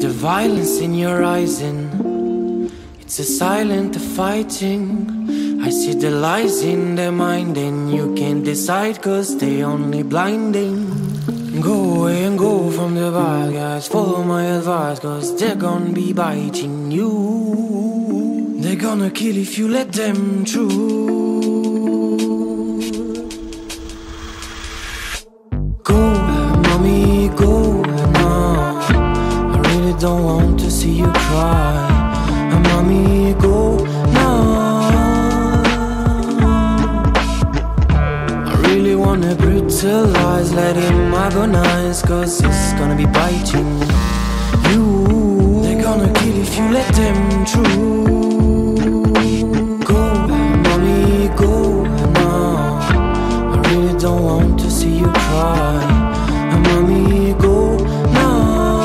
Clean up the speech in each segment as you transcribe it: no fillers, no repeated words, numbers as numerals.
the violence in your eyes in. It's a silent fighting. I see the lies in their mind, and you can't decide, cause they only blinding. Go away and go from the bad guys, follow my advice, cause they're gonna be biting you. They're gonna kill if you let them through. Go, mommy, go now, I really don't want to see you cry. Mommy, go now, I really wanna brutalize, let him agonize, cause it's gonna be biting you. They're gonna kill if you let them through. Go, mommy, go now, I really don't want to see you cry. Mommy, go now,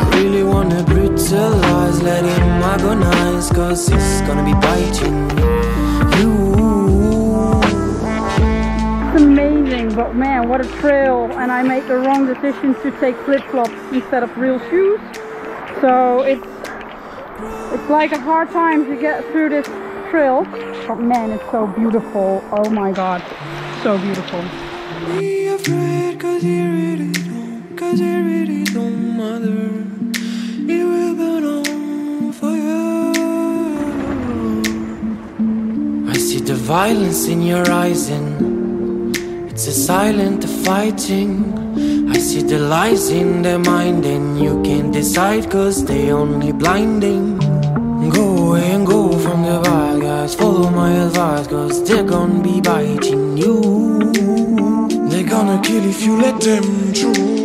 I really wanna brutalize, let him agonize, cause it's gonna be biting you. It's amazing, but man, what a trail, and I made the wrong decision to take flip-flops instead of real shoes. So it's like a hard time to get through this trail, but man, it's so beautiful. Oh my god, so beautiful. Be afraid, cause you really don't, mother. It will burn on fire. I see the violence in your eyes and it's a silent fighting. I see the lies in their mind, and you can't decide, cause they only blinding. Go away and go from the bad guys, follow my advice, cause they're gonna be biting you. They're gonna kill if you let them through.